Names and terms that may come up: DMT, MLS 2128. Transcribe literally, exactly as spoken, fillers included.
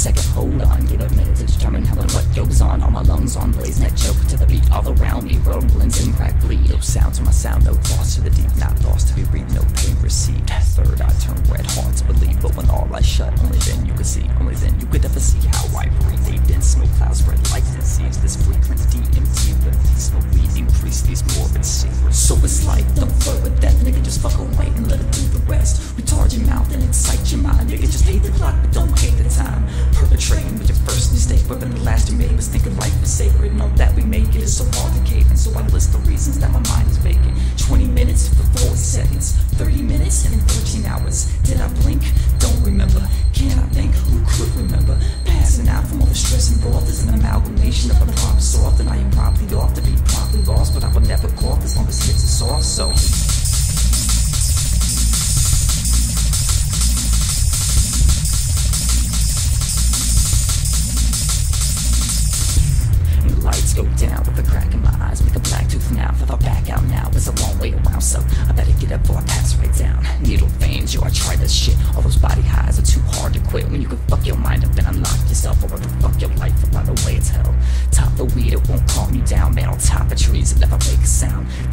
second, hold on, give a minute to determine how and what goes on. All my lungs on blazing that choke to the beat, all around me rumblings and crackly. No sounds on my sound, no thoughts to the deep, not lost to be read, no pain received. Third eye turn red, hard to believe, but when all eyes shut, only then you could see, only then you could ever see how I breathe. They dense smoke clouds spread like disease. This frequent D M T release, no weed increase these morbid secrets. So it's like, don't flirt with that nigga, just fuck away and let it do the rest. Retard your mouth and excite your mind, nigga, just hate the clock but don't hate the time. Perpetrating with your first mistake, but when the last you made was thinking life was sacred, and all that we make it is so hard to cave. And so I list the reasons that my mind is vacant. Twenty minutes for forty seconds, thirty minutes and thirteen hours. Did I blink? Don't remember. Can I think? Who could remember? Passing out from all the stress involved is an amalgamation of a problem soft, and I am probably off to be properly lost, but I will never cough as long as hits are soft, so go down with a crack in my eyes, make a black tooth now. If I back out now, it's a long way around, so I better get up before I pass right down. Needle veins, yo, I try this shit. All those body highs are too hard to quit. When you can fuck your mind up and unlock yourself, or what the fuck your life up by the way it's hell. Top the weed, it won't calm you down, man. On top of trees, and never make a sound.